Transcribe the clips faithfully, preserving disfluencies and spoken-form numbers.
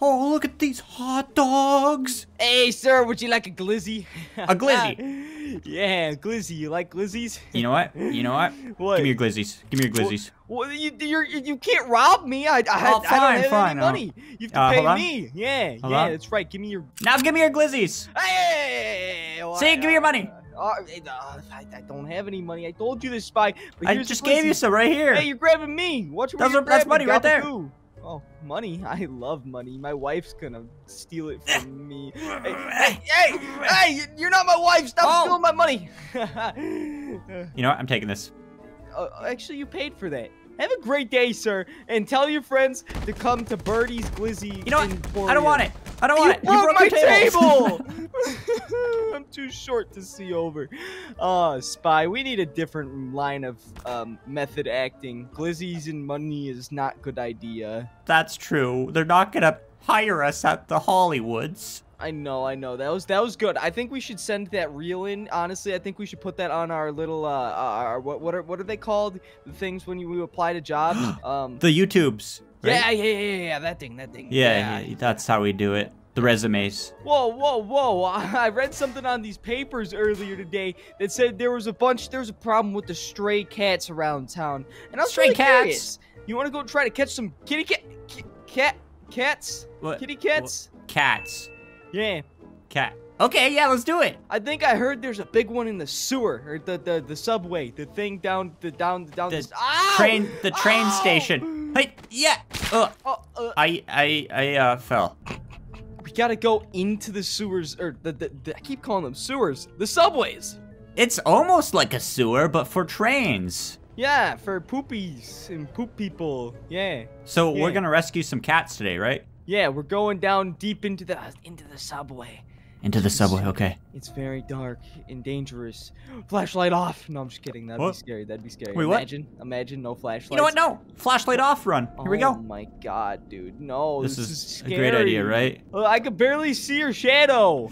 Oh, look at these hot dogs. Hey, sir, would you like a glizzy? A glizzy? Yeah, glizzy. You like glizzies? You know what? You know what? What? Give me your glizzies. Give me your glizzies. Well, well you, you're, you can't rob me. I, I, oh, fine, I don't have fine, any money. Oh. You have to uh, pay me. Yeah, hold yeah, on. That's right. Give me your... Now give me your glizzies. Hey! Well, see, I, give me your money. Uh, I, I don't have any money. I told you this, Spy. But I just gave you some right here. Hey, you're grabbing me. Watch where you're grabbing. That's money right there. Goo. Oh, money? I love money. My wife's gonna steal it from me. Hey, hey, hey, hey, you're not my wife. Stop oh. stealing my money. You know what? I'm taking this. Uh, actually, you paid for that. Have a great day, sir. And tell your friends to come to Birdie's Glizzy. You know what? I don't want it. I don't want you it. Broke you broke my table. table. I'm too short to see over. Oh, Spy, we need a different line of um, method acting. Glizzies and money is not a good idea. That's true. They're not going to hire us at the Hollywoods. I know, I know. That was that was good. I think we should send that reel in. Honestly, I think we should put that on our little uh, our what what are what are they called? The things when you we apply to jobs. Um, the YouTubes. Right? Yeah, yeah, yeah, yeah. That thing, that thing. Yeah, yeah, yeah, that's how we do it. The resumes. Whoa, whoa, whoa! I read something on these papers earlier today that said there was a bunch. There was a problem with the stray cats around town. And I was stray really cats. Curious. You want to go try to catch some kitty cat, cat, cats? What? Kitty cats? What? Cats. Yeah. Cat. Okay, yeah, let's do it. I think I heard there's a big one in the sewer or the the, the subway, the thing down the down the down the, the oh! train the train oh! station. Hey, yeah. Ugh. Oh, uh, I I I uh fell. We gotta go into the sewers or the, the, the I keep calling them sewers, the subways. It's almost like a sewer, but for trains. Yeah, for poopies and poop people. Yeah. So yeah. We're gonna rescue some cats today, right? Yeah, we're going down deep into the uh, into the subway. Into the subway, okay. It's very dark and dangerous. Flashlight off. No, I'm just kidding. That'd what? be scary. That'd be scary. Wait, imagine, what? imagine no flashlight. You know what? No flashlight off. Run. Here oh, we go. Oh my god, dude. No, this, this is, is scary. a great idea, right? I could barely see your shadow.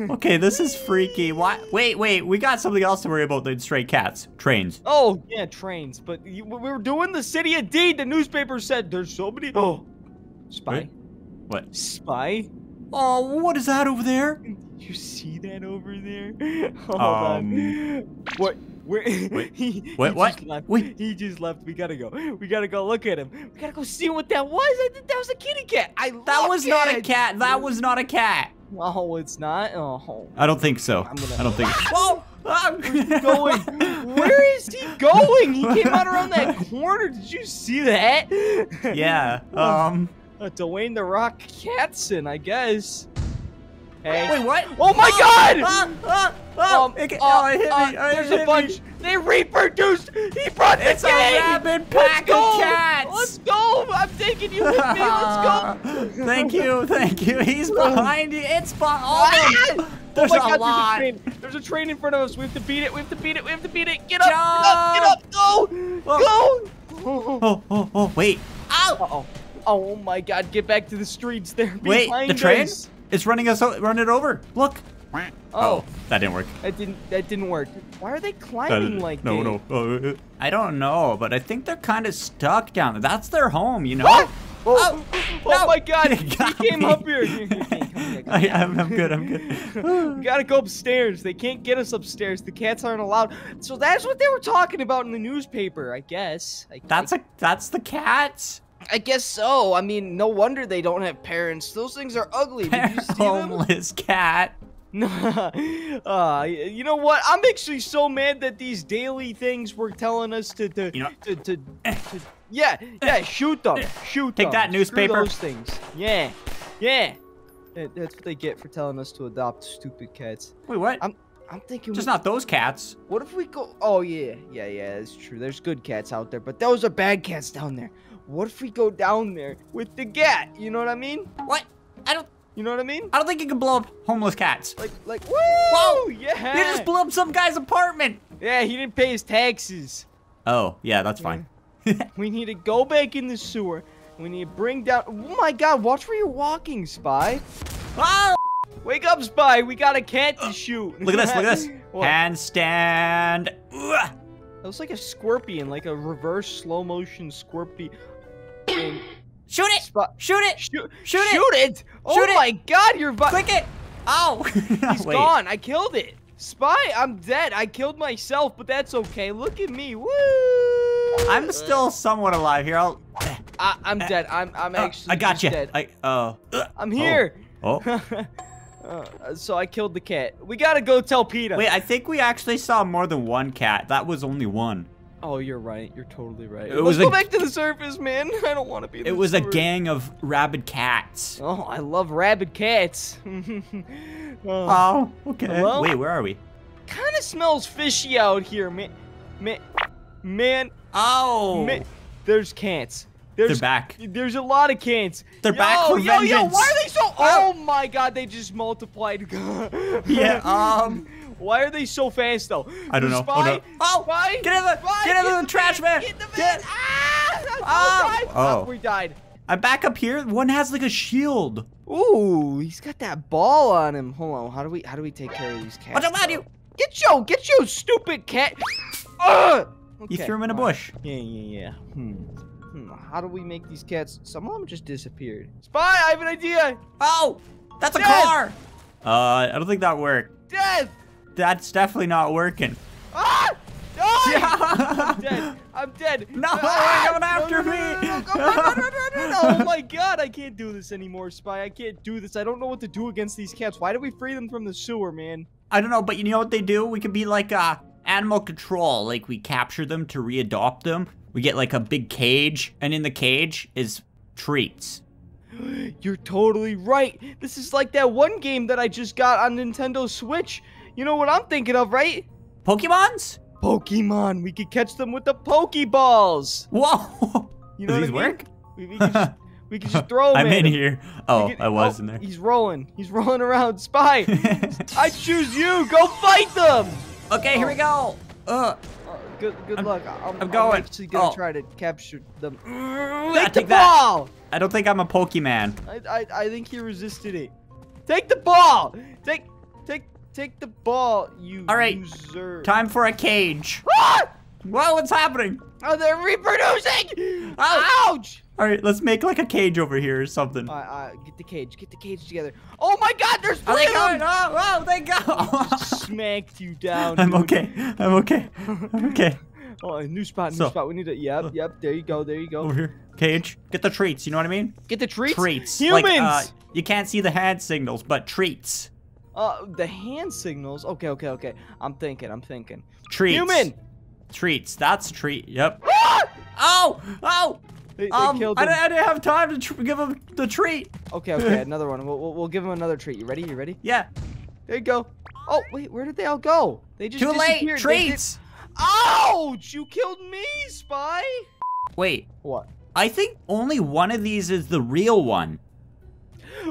Okay, this is freaky. Why? Wait, wait. We got something else to worry about than stray cats. Trains. Oh yeah, trains. But you, we were doing the City of D. The newspaper said there's so many. Oh. Spy. Wait, what? Spy? Oh, what is that over there? You see that over there? Hold um, on. What? Where? Wait, he, what? He what? Just left. Wait. He just left. We gotta go. We gotta go look at him. We gotta go see what that was. I think that was a kitty cat. I that was not it. a cat. That was not a cat. Oh, it's not? Oh. I don't think so. I'm gonna... I don't think Whoa! Where's he going? Where is he going? He came out around that corner. Did you see that? Yeah. Um... Uh, Dwayne The Rock Katzen, I guess. Hey. Wait, what? Oh my oh, God! Uh, uh, uh, um, it can, uh, oh, it hit uh, me. There's hit a bunch. Me. They reproduced. He brought the it's gang. It's a rabid pack of cats. Let's go. I'm taking you with me. Let's go. Thank you. Thank you. He's behind you. It's behind you. There's oh my a God, lot. There's a, train. there's a train in front of us. We have to beat it. We have to beat it. We have to beat it. Get up. Jump. Get up. Get up. Go. Oh. Go. Oh, oh, oh, oh. Wait. Ow. Uh-oh. Oh my God! Get back to the streets. They're Wait, behind the train? Us. It's running us. Run it over. Look. Oh. oh, that didn't work. That didn't. That didn't work. Why are they climbing that, like that? No, they? no. Uh, I don't know, but I think they're kind of stuck down there. That's their home, you know. What? Oh, oh, oh no. my God! He came me. up here. Here, here, here. I, I'm good, I'm good. We gotta go upstairs. They can't get us upstairs. The cats aren't allowed. So that's what they were talking about in the newspaper, I guess. I, that's I, a. That's the cats. I guess so. I mean, no wonder they don't have parents. Those things are ugly. Did you see homeless them? cat. uh, you know what? I'm actually so mad that these daily things were telling us to, to, you know, to, to, to, to yeah, yeah, shoot them, shoot Take them. Take that newspaper. Screw those things. Yeah, yeah. That's what they get for telling us to adopt stupid cats. Wait, what? I'm I'm thinking just we, not those cats. What if we go? Oh yeah, yeah, yeah. That's true. There's good cats out there, but those are bad cats down there. What if we go down there with the gat? You know what I mean? What? I don't. You know what I mean? I don't think you can blow up homeless cats. Like, like. Woo! Whoa! Yeah. You just blew up some guy's apartment. Yeah, he didn't pay his taxes. Oh, yeah, that's fine. Yeah. We need to go back in the sewer. We need to bring down. Oh my God! Watch where you're walking, Spy. Ah! Wake up, Spy! We got a cat to shoot. Look at this! Look at this! What? Handstand. That looks like a scorpion, like a reverse slow motion scorpion. Shoot it! Spot. Shoot it! Shoot, shoot it! Shoot it! Oh shoot my it. God, you're vi- Click it! Ow! He's Wait. gone. I killed it. Spy, I'm dead. I killed myself, but that's okay. Look at me. Woo! I'm still somewhat alive here. I'll... I, I'm uh, dead. I'm I'm uh, actually I got gotcha. you. Dead. I oh. Uh, I'm here. Oh. oh. Uh, so I killed the cat. We gotta go tell PETA. Wait, I think we actually saw more than one cat. That was only one. Oh, you're right. You're totally right. It Let's go a, back to the surface, man. I don't want to be. It was story. a gang of rabid cats. Oh, I love rabid cats. oh, oh, okay. Hello? Wait, where are we? Kind of smells fishy out here, man. Man, man. Oh, man. There's cats. There's, They're back. There's a lot of cans. They're yo, back for yo, vengeance. Yo, yo, why are they so... Oh, my God, they just multiplied. yeah, um... Why are they so fast, though? I don't know. Spy, oh, no. Spy, oh, get in the, spy, get in get the, the trash man. Get the man. Ah, oh. Oh. oh, we died. I'm back up here. One has, like, a shield. Ooh, he's got that ball on him. Hold on, how do we How do we take care of these cats? Watch out, lad, you. Get yo, get yo, stupid cat. uh, okay. You threw him in a bush. Right. Yeah, yeah, yeah. Hmm. Hmm, how do we make these cats? Some of them just disappeared. Spy, I have an idea. Oh, that's Death. a car. Uh, I don't think that worked. Death. That's definitely not working. Ah! Oh! Yeah. I'm dead. I'm dead. No, ah! Coming after no, no, me. No, no, no, no, no. Oh my God, I can't do this anymore, Spy. I can't do this. I don't know what to do against these cats. Why did we free them from the sewer, man? I don't know, but you know what they do? We could be like uh, animal control. Like we capture them to readopt them. We get like a big cage, and in the cage is treats. You're totally right. This is like that one game that I just got on Nintendo Switch. You know what I'm thinking of, right? Pokemons? Pokemon. We could catch them with the Pokeballs. Whoa. You know Does what I mean? work? We, we, could just, we could just throw them I'm in, in here. Oh, could, I was oh, in there. He's rolling. He's rolling around. Spy. I choose you. Go fight them. Okay, here oh. we go. Uh. Good, good I'm, luck. I'm, I'm going. I'm actually gonna oh. try to capture them. Take I the ball! That. I don't think I'm a Pokemon. I, I, I think he resisted it. Take the ball! Take, take, take the ball, you All right. loser. Time for a cage. Ah! Whoa, what's happening? Oh, they're reproducing! Oh. Ouch! All right, let's make like a cage over here or something. Uh, uh, get the cage. Get the cage together. Oh my God, there's three oh, of them! Oh, oh, thank God! Smacked you down. I'm dude. okay. I'm okay. I'm okay. Oh, new spot. New so, spot. We need to. Yep. Yep. There you go. There you go. Over here. Cage. Get the treats. You know what I mean? Get the treats. Treats. Humans. Like, uh, you can't see the hand signals, but treats. Uh, the hand signals. Okay. Okay. Okay. I'm thinking. I'm thinking. Treats. Human. Treats. That's a treat. Yep. Oh. Oh. They, they um, killed I, I didn't have time to tr give him the treat. Okay, okay, another one. We'll, we'll, we'll give him another treat. You ready? You ready? Yeah. There you go. Oh, wait, where did they all go? They just Too disappeared. Too late, treats. Ouch, you killed me, Spy. Wait. What? I think only one of these is the real one.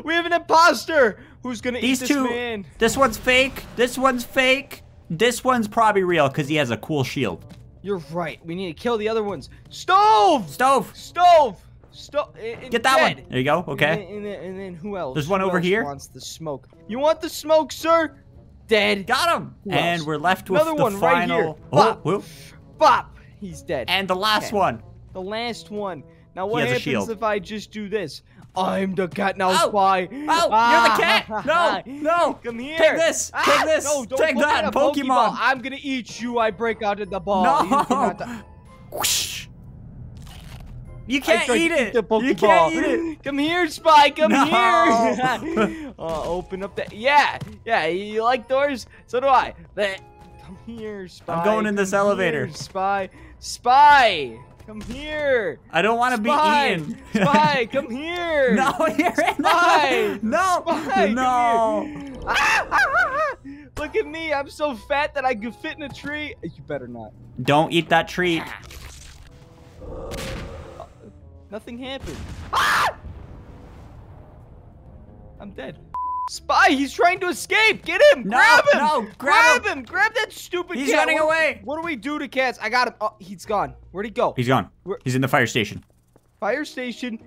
We have an imposter who's going to eat this two, man. This one's fake. This one's fake. This one's probably real because he has a cool shield. You're right. We need to kill the other ones. Stove! Stove! Stove! Stove! Get that dead. one. There you go. Okay. And, and, and, and then who else? There's one who over else here. Wants the smoke. You want the smoke, sir? Dead. Got him. Who and else? We're left with Another the one final. Right here. Bop. Oh, Bop. He's dead. And the last okay. one. The last one. Now what happens if I just do this? I'm the cat now, oh. Spy. Oh, ah. You're the cat. No, no. Come here. Take this. Ah. Take this. No, don't Take that, Pokemon. Pokeball. I'm going to eat you. I break out of the ball. No. You can't eat it. The you can't eat it. Come here, Spy. Come no. here. uh, open up that. Yeah. Yeah. You like doors? So do I. Come here, Spy. I'm going in this Come elevator. Here, Spy. Spy. Come here! I don't want to be eaten. Spy, come here! No, you're in Spy! No! Spy, no! Come here. Look at me! I'm so fat that I could fit in a tree. You better not. Don't eat that treat. Nothing happened. Ah! I'm dead. Spy, he's trying to escape! Get him! No, grab him! No, grab, grab him. him! Grab that stupid he's cat! He's running what, away! What do we do to cats? I got him. Oh, he's gone. Where'd he go? He's gone. Where? He's in the fire station. Fire station?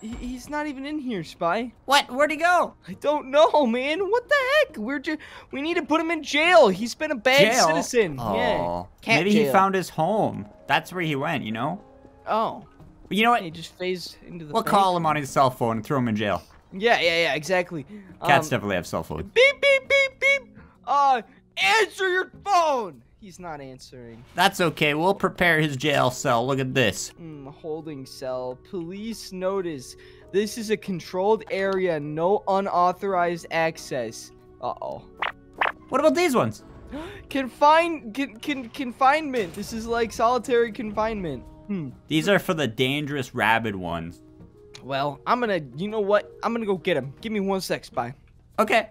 He, he's not even in here, Spy. What? Where'd he go? I don't know, man. What the heck? We're just, we need to put him in jail. He's been a bad jail? citizen. Oh. Yeah. Cat Maybe jail. he found his home. That's where he went, you know? Oh. But you know what? And he just phased into the. We'll bank. Call him on his cell phone and throw him in jail. Yeah, yeah, yeah, exactly. Cats um, definitely have cell phones. Beep, beep, beep, beep. Uh, answer your phone. He's not answering. That's okay. We'll prepare his jail cell. Look at this. Mm, holding cell. Police notice. This is a controlled area. No unauthorized access. Uh-oh. What about these ones? Confine, con, con, confinement. This is like solitary confinement. Hmm. These are for the dangerous rabid ones. Well, I'm gonna, you know what? I'm gonna go get him. Give me one sec, Spy. Okay.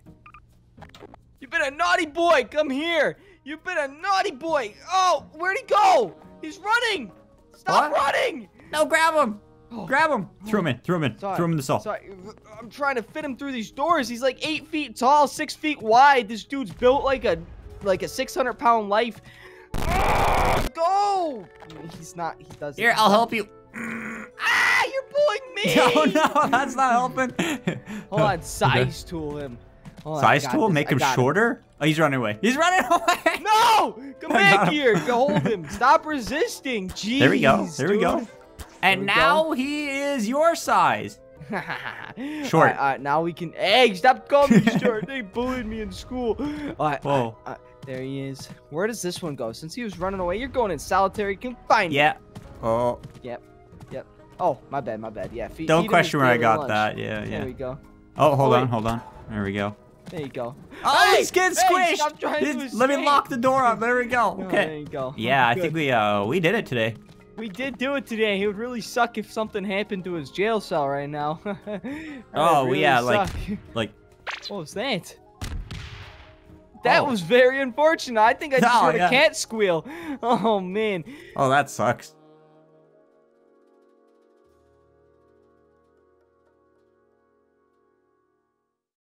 You've been a naughty boy. Come here. You've been a naughty boy. Oh, where'd he go? He's running. Stop what? running. No, grab him. Oh. Grab him. Throw him in. Throw him in. Sorry. Throw him in the salt. Sorry. I'm trying to fit him through these doors. He's like eight feet tall, six feet wide. This dude's built like a, like a six hundred pound life. Oh, go. He's not. He doesn't. Here, I'll help you. Ah, you're pulling me. Oh, no, that's not helping. Hold on. Size tool him. Oh, size tool? This. Make him shorter? Him. Oh, he's running away. He's running away! No! Come back here! Go hold him! Stop resisting! Jeez! There we go. There dude. we go. And we now go. he is your size. Short. All right, all right, now we can... Hey, stop calling me short. They bullied me in school. All right, Whoa. All right, all right. There he is. Where does this one go? Since he was running away, you're going in solitary confinement. Yeah. Oh. Yep. Yep. Oh, my bad, my bad. Yeah. Fe Don't question where I got lunch. that. Yeah, yeah. There we go. Oh, hold Boy. on, hold on. There we go. There you go. Oh, he's getting hey, squished. Let me lock the door up. There we go. Okay. Oh, there you go. Yeah, I Good. think we uh we did it today. We did do it today. It would really suck if something happened to his jail cell right now. oh really yeah, suck. like like. What was that? That oh. was very unfortunate. I think I just oh, heard yeah. a cat squeal. Oh man. Oh, that sucks.